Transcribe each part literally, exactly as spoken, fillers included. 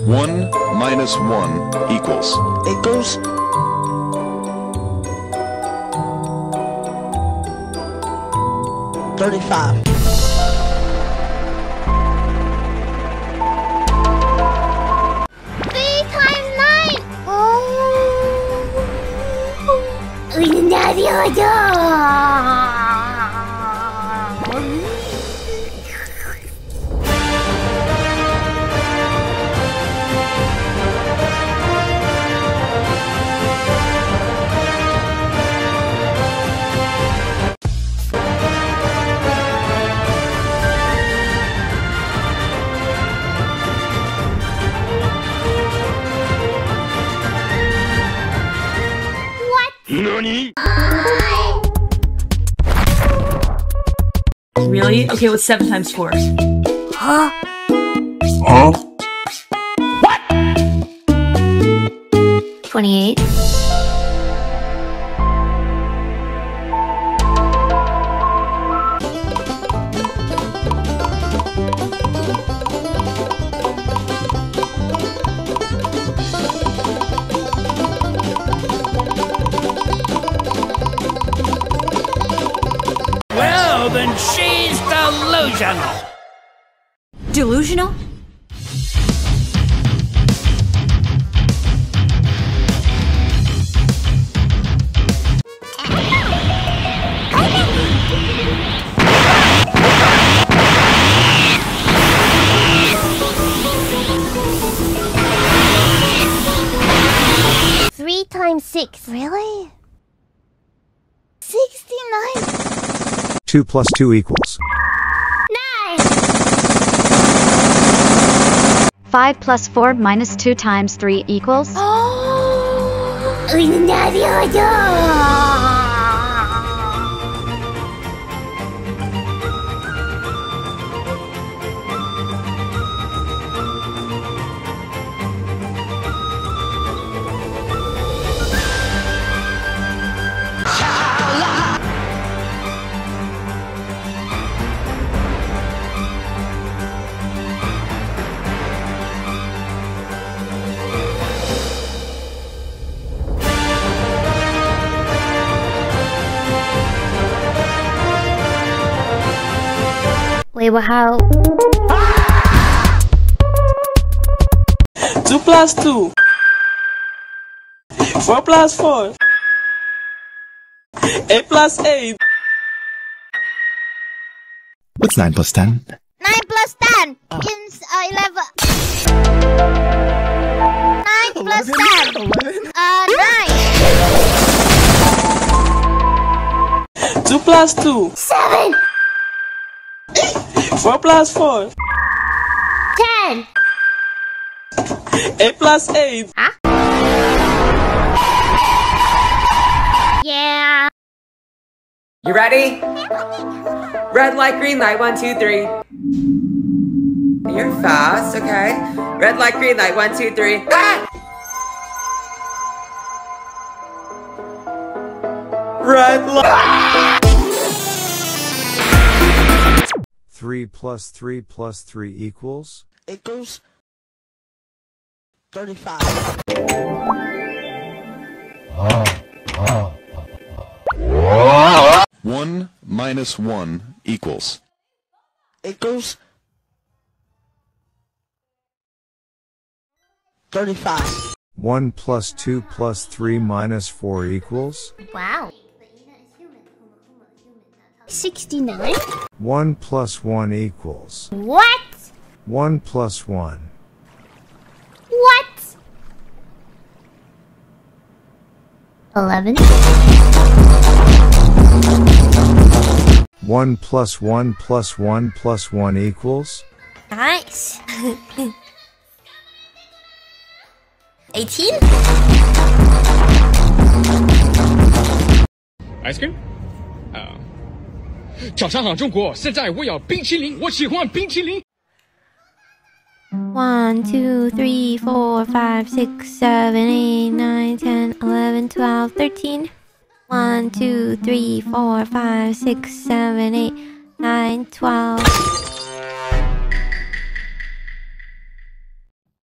One minus one equals. Equals. Thirty-five. Three times nine. Oh. Another. Really? Okay, what's seven times four? Huh? Huh? What? Twenty-eight. Then she's delusional. Delusional? Three times six. Really? Sixty-nine. Two plus two equals nine. Five plus four minus two times three equals. Oh, another Wait, well, how? Ah! Two plus two. Four plus four. Eight plus eight. What's nine plus ten? Nine plus ten uh. is uh, eleven. Nine eleven? Plus ten. Eleven? Uh, nine. Two plus two. Seven. Four plus four. Ten. Eight plus eight. Huh? Yeah. You ready? Red light, green light, one, two, three. You're fast, okay. Red light, green light, one, two, three. Ah! Red light. Ah! Three plus three plus three equals? Equals thirty-five. One minus one equals. Equals thirty-five. One plus two plus three minus four equals. Wow. sixty-nine? one plus one equals. What? one plus one. What? eleven? one plus one plus one plus one equals. Nice. eighteen? Ice cream? Oh. 早上好中国 现在我要冰淇淋 我喜欢冰淇淋 one two three four five six seven eight nine ten eleven twelve thirteen one two three four five six seven eight nine twelve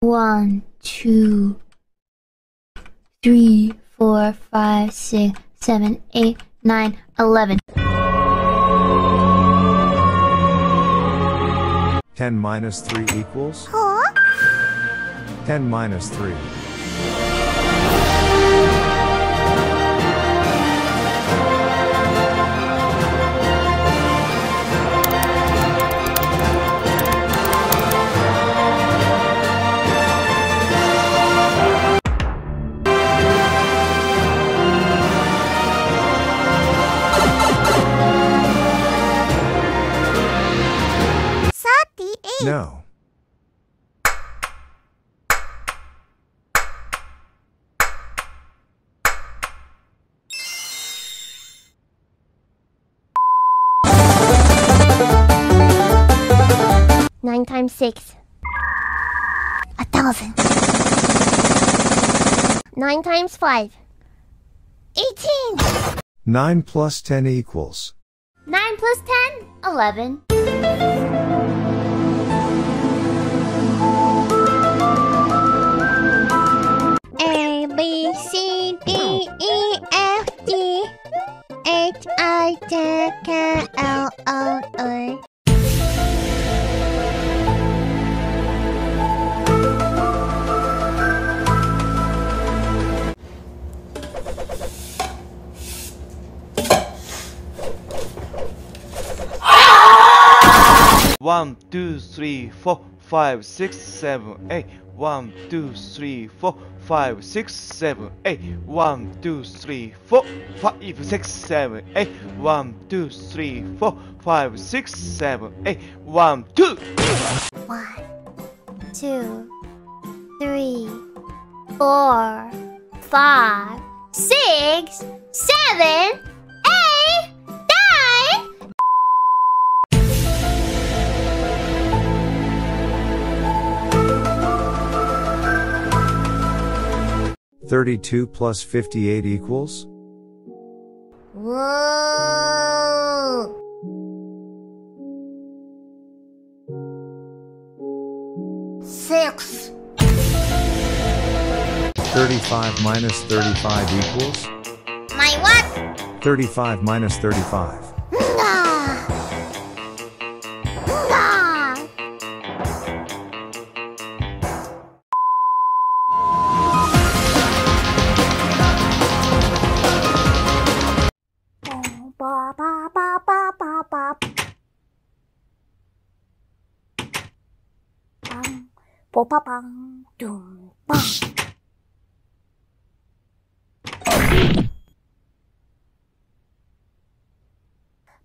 one, two, three, four, five, six, seven, eight, nine, eleven. ten minus three equals? Huh? ten minus three. No. Nine times six. A thousand. Nine times five. Eighteen. Nine plus ten equals. Nine plus ten, eleven. B, C, D, E, F, G, H, I, J, K, L, O, O. One, two, three, four, five, six, seven, eight. One, two, three, four, five, six, seven, eight. One, two, three, four, five, six, seven, eight. One, two, three, four, five, six, seven, eight. One, two. One, two, three, four, five, six, seven, eight, nine. thirty-two plus fifty-eight equals? Whoa! Six. thirty-five minus thirty-five equals? My what? thirty-five minus thirty-five. Bang, doom, bang.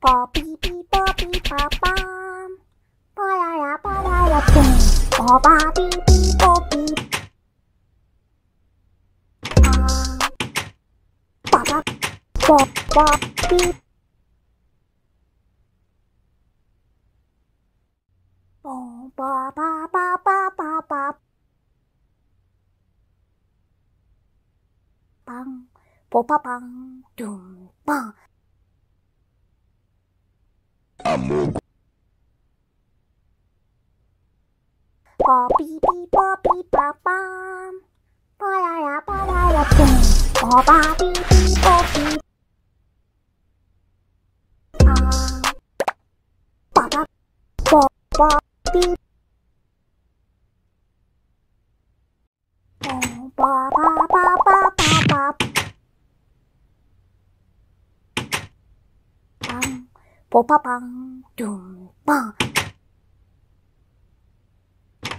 Ba bee bee ba bee ba bam. Ba ya ya ba ya ya boom. Ba ba bee bee ba bee. Ba ba ba ba bee. Boom ba ba ba ba. Bang, popa bang, doom bang. Amor. Ba bee bee ba bee ba bam. Ba ya ya ba ya ya boom. Ba ba bee bee ba bee. Ba ba ba ba bee. Ba ba ba ba ba ba. Bang, popa bang, doom bang.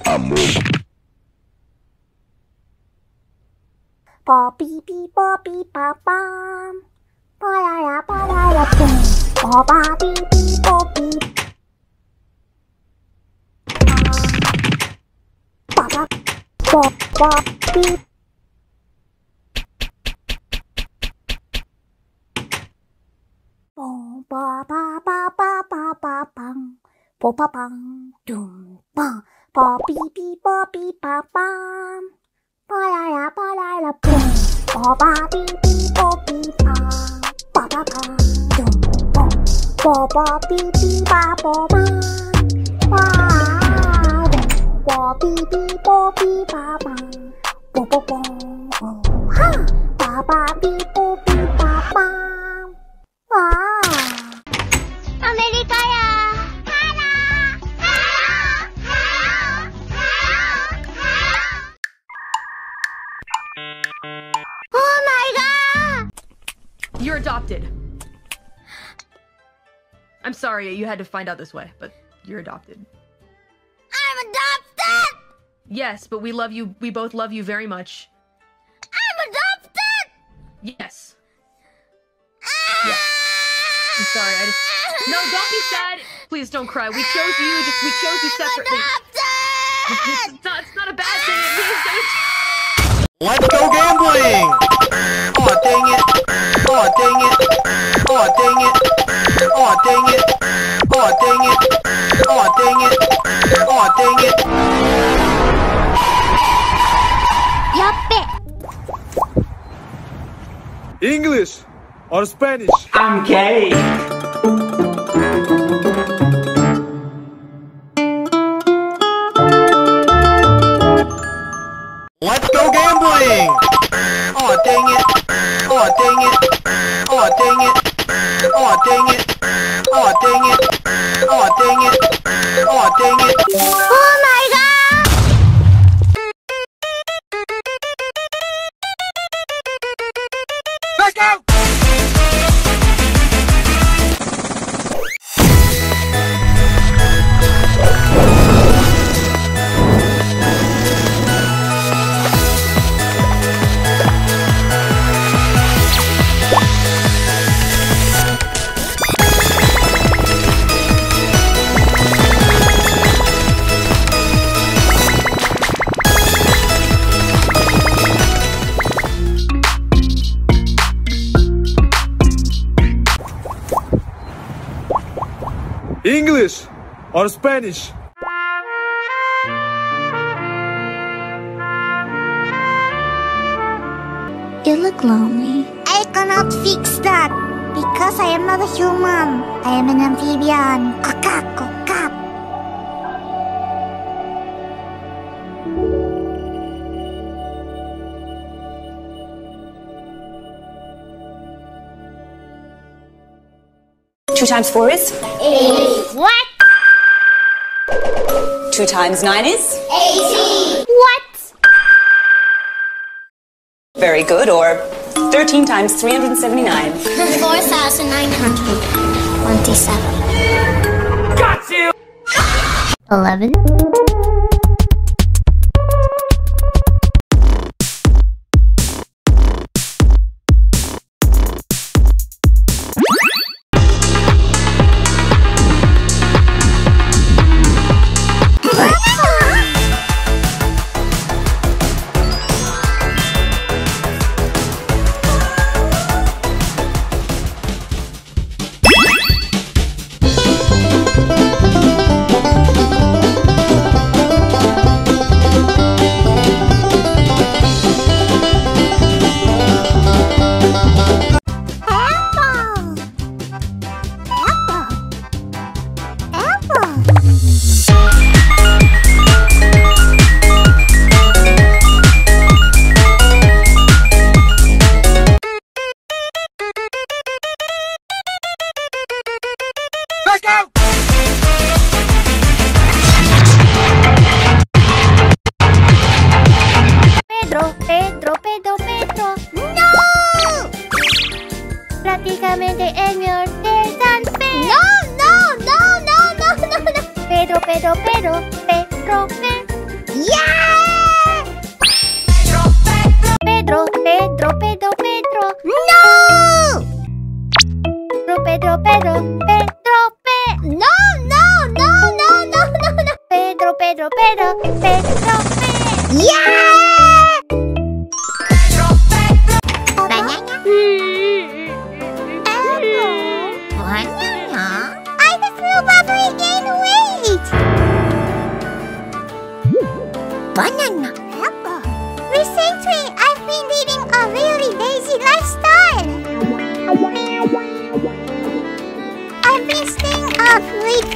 Amor. Ba bee bee ba bee ba bam. Ba ya ya ba ya ya boom. Ba ba bee bee ba bee. Ba ba ba ba bee. Ba ba ba ba ba ba bang, ba ba bang, doom bang, ba bee bee ba bee ba bam, ba ya ya ba ya ya boom, ba ba bee bee ba bee bang, ba ba bang, doom bang, ba ba bee bee ba ba bang, ba. Bobby, Bobby, Baba, Bobo, Bobo, ha, Baba, Bobby, Baba. Ah, America ya. Hello, hello, hello, hello, hello. Oh my God! You're adopted. I'm sorry you had to find out this way, but you're adopted. I'm adopted! Yes, but we love you. We both love you very much. I'm adopted! Yes. Ah! Yeah. I'm sorry, I just... No, don't be sad. Please don't cry. We chose you. Just, we chose you separately. I'm adopted! It's not, it's not a bad thing. Ah! Let's go gambling! Oh, dang it. Oh, dang it. Oh, dang it. Oh, dang it! Oh, dang it! Oh, dang it! Oh, dang it! Yappe! English or Spanish? I'm gay! Let's go gambling! Oh, dang it! Oh, dang it! Oh, dang it! Oh, dang it! Oh, dang it! Oh, dang it! Oh, dang it! Oh my God! Let's go! English or Spanish? You look lonely. I cannot fix that because I am not a human. I am an amphibian. Kakako kap. Two times four is? Eight. What? Two times nine is? Eighteen. What? Very good, or thirteen times three hundred and seventy-nine. Four thousand nine hundred twenty-seven. Got you! Eleven.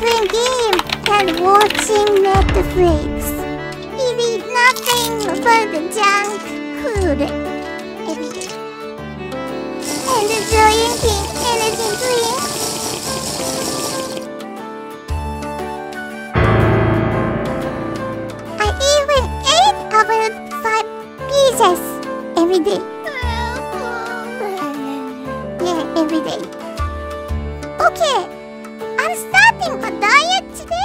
Game and watching Netflix. the junk food and enjoying pink energy drinks. I even ate about five pizzas every day. Yeah, every day. Okay, I'm starting a diet today.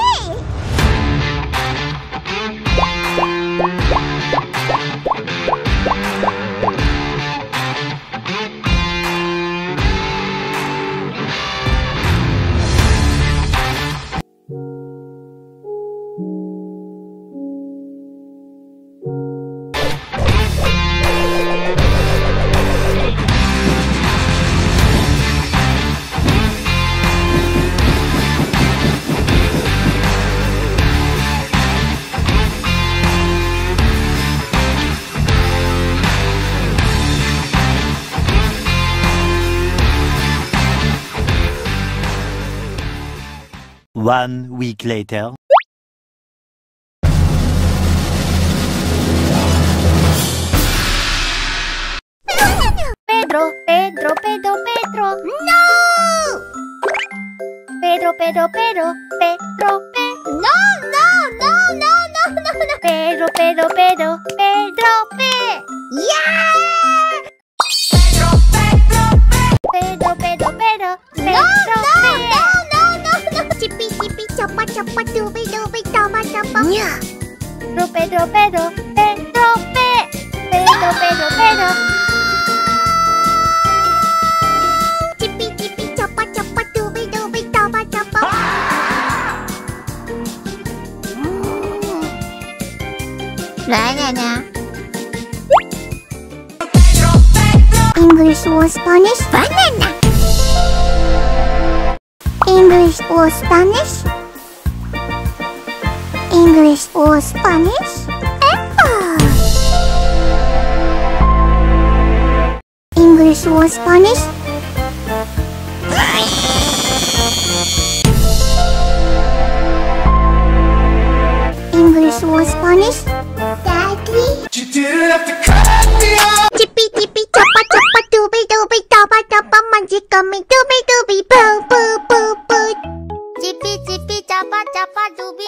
One week later. Pedro, Pedro, Pedro, Pedro. No! Pedro, Pedro, Pedro, Pedro, Pedro. No, no, no, no, no, no, no. Pedro, Pedro, Pedro, Pedro, Pedro. Yeah! Pedro, Pedro, Pedro. Pedro, Pedro, Pedro. No, no, no, no, no, no. Chippy, chippy, choppa, choppa, dooby, dooby, choppa, choppa. Yeah. Pedro, Pedro, Pedro, Pedro, Pedro. Pedro, Pedro, Pedro. English or Spanish? Banana! English or Spanish? English or Spanish? Apple! English or Spanish? English or Spanish? Daddy? You didn't have to cut me off! Chippy chippy choppa choppa dooby dooby choppa choppa magic gummy dooby dooby boo boo boo boo. Chippy chippy choppa choppa dooby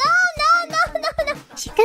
no no no no. Shika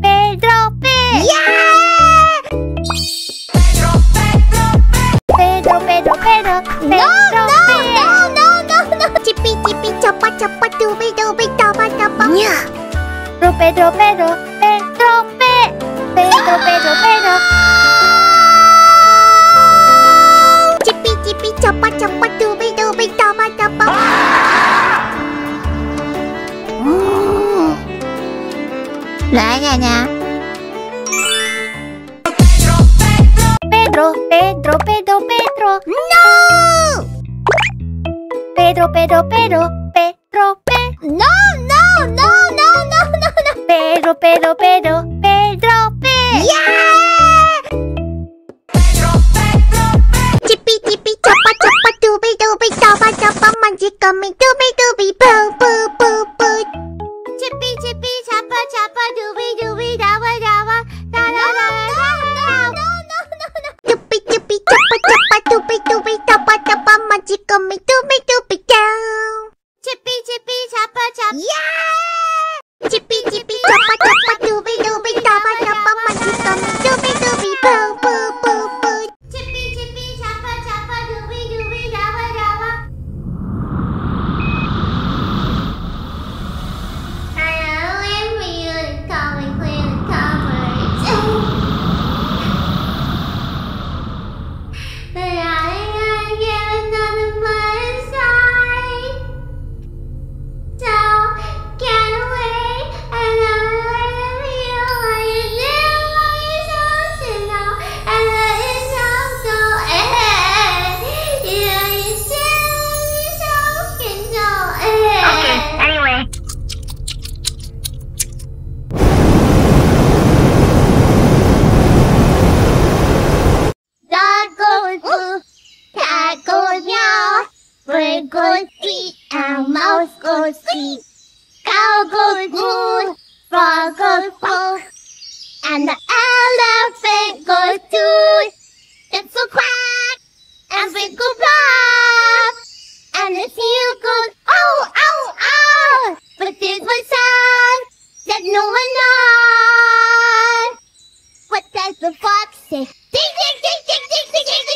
Pedro, Pedro. Yeah! Pedro, Pedro, Pedro. Pedro, Pedro, Pedro. No, no, no, no, no, no. Chippy, chippy, choppa, choppa, dooby, dooby, dabba, dabba. Yeah. Pedro, Pedro, Pedro, Pedro, Pedro, Pedro, Pedro, Pedro. Chippy, chippy, choppa, choppa, dooby, dooby, dabba, dabba. La la la. Pedro, Pedro, Pedro, Pedro, Pedro. No! Pedro, Pedro, Pedro, Pedro, Pedro. No, no, no, no, no, no, no. Pedro, Pedro, Pedro, Pedro, Pedro. Yeah! Pedro, Pedro, Pedro. Chippy, chippy, choppa, choppa, dooby, dooby, choppa, choppa, magic gummy, dooby, dooby, boo, boo, boo, boo. Chippy, chippy, choppa, choppa, dooby, dooby, dabba, dabba, da da da da da. No, no, no, no. Chippy, chippy, choppa, choppa, dooby, dooby, dabba, dabba, magic gummy, dooby, dooby, down. Chippy, chippy, choppa, choppa. Yeah! Chippy, chippy, choppa, choppa, dooby, dooby. goes see, cow goes moo, frog goes honk, and the elephant goes toot. It's a quack, and we go blah, and the seal goes ow, ow, ow. But there's one sound that no one knows. What does the fox say? Ding, ding, ding, ding, ding, ding, ding, ding, ding,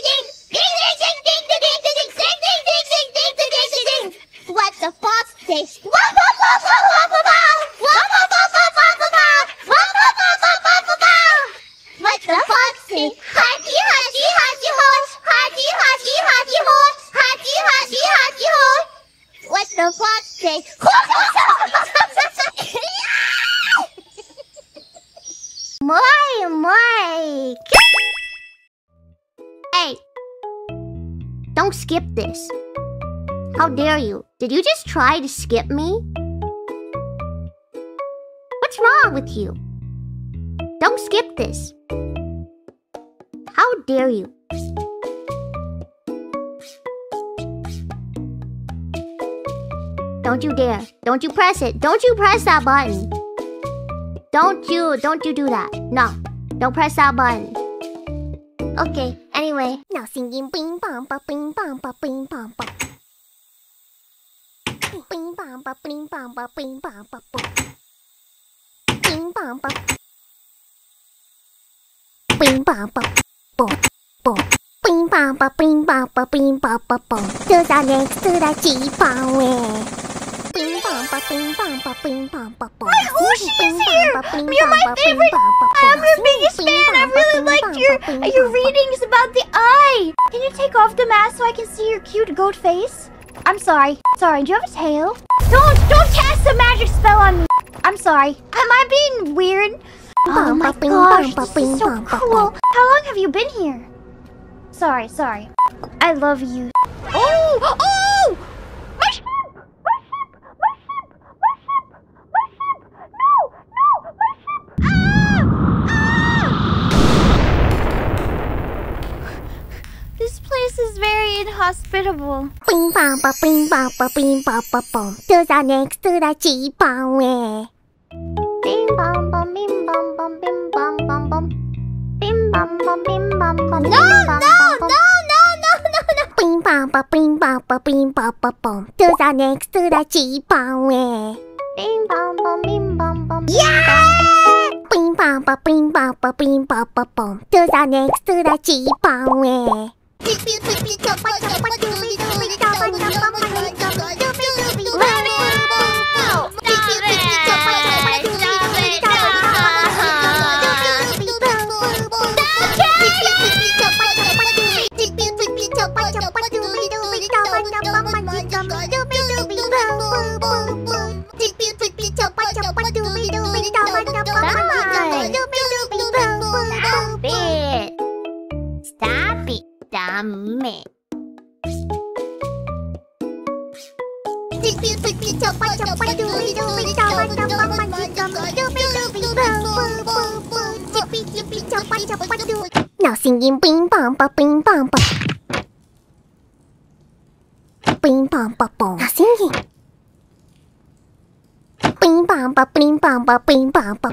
ding, ding, ding, ding, ding, ding, ding, ding, ding, ding, ding, ding, ding, ding, ding. What the fox say? Wah, wah, wah, wah, wah, wah, wah. Wah, wah, wah, wah, wah, wah, wah. Wah, wah, wah, wah, wah, wah, wah. What the fox say? Haji, haji, haji, horse. Haji, haji, haji, horse. Haji, haji, haji, horse. What the fox say? Moi, moi. Hey, don't skip this. How dare you? Did you just try to skip me? What's wrong with you? Don't skip this. How dare you? Don't you dare. Don't you press it. Don't you press that button. Don't you, don't you do that. No, don't press that button. Okay, anyway. Now singing bing bong ba bing bong ba bing bong ba. Bing bong ba bing bong ba bing bong ba ba. Bing bong ba. Bing bong ba ba ba. Bing bong ba bing bong ba bing bong ba ba. To the next to the cheap way. Bing bong ba bing bong ba bing bong ba ba. My Oshie's here! You're my favorite! I'm your biggest fan! I really liked your, your readings about the eye! Can you take off the mask so I can see your cute goat face? I'm sorry. Sorry, do you have a tail? Don't, don't cast a magic spell on me! I'm sorry. Am I being weird? Oh my gosh, this is so cool! How long have you been here? Sorry, sorry. I love you. Oh! Oh! This is very inhospitable. Bing bong ba bing bong ba bing bong ba bong. To the next to the cheap way. Bing bong ba bing bong ba bing bong ba bong. Bing bong ba bing bong ba bing bong ba bong. No, no, no, no, no, no, no. Bing bong ba bing bong ba bing bong ba bong. To the next to the cheap way. Bing bong ba bing bong ba. Yeah! Bing bong ba bing bong ba bing bong ba bong. To the next to the cheap way. Stop it! Stop it! Damn it. Now singing bing bong ba bing bong ba. Bing bong ba bong. Now singing. Bing bong ba bing bong ba bing bong ba.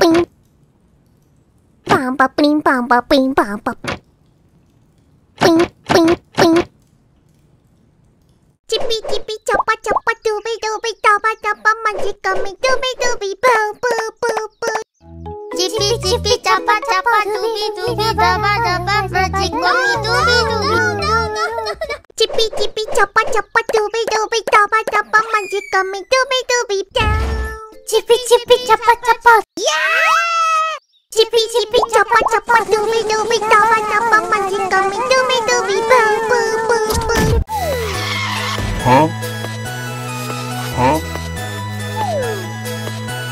Bing. Bing bing bing bing bing bing bing bing. Chippy chippy choppa choppa dooby dooby dabba dabba munchie gummy dooby dooby boo boo boo boo. Chippy chippy choppa choppa dooby dooby dabba dabba munchie gummy dooby dooby. No no no no. Chippy chippy choppa choppa dooby dooby dabba dabba munchie gummy dooby dooby down. Chippy chippy choppa choppa. Yeah. Chippy chippy choppa choppa dooby dooby dabba dabba munchie gummy dooby dooby boo boo boo boo. Huh? Huh?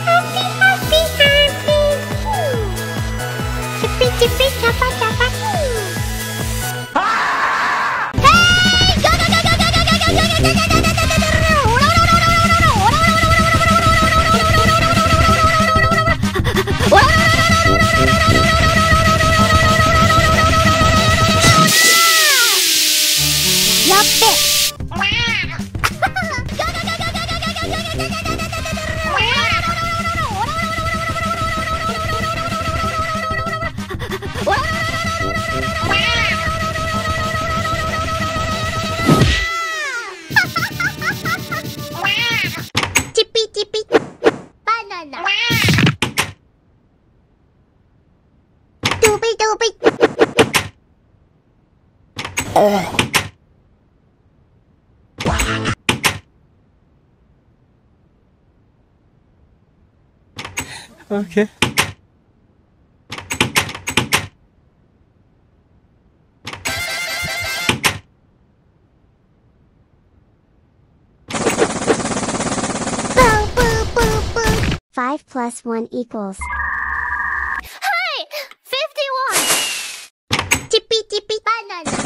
Happy happy happy. Chippy chippy choppa choppa. Hey! Go go go go go go go go go go go go. Yup it! stupid. Ugh. Okay. Five plus one equals. Hey! fifty-one! Tippy tippy banana!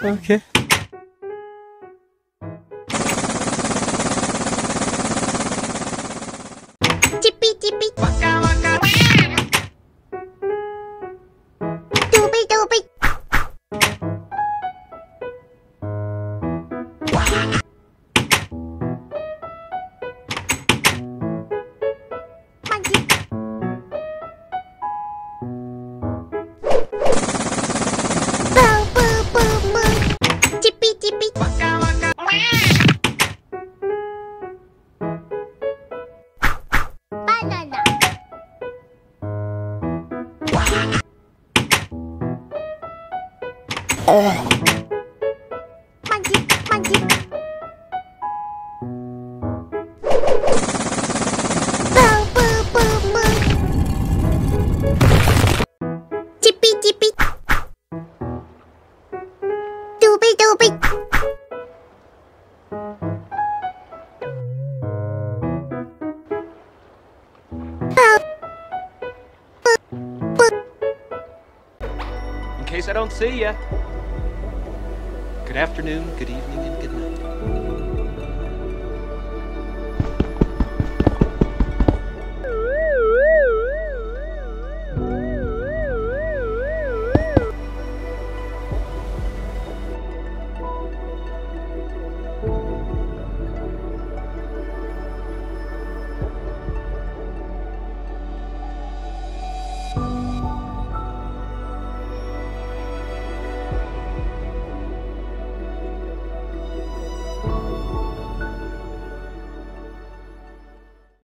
Okay. Tippy tippy. Waka waka. Doobie doobie. In case I don't see ya. Good afternoon, good evening, and good night.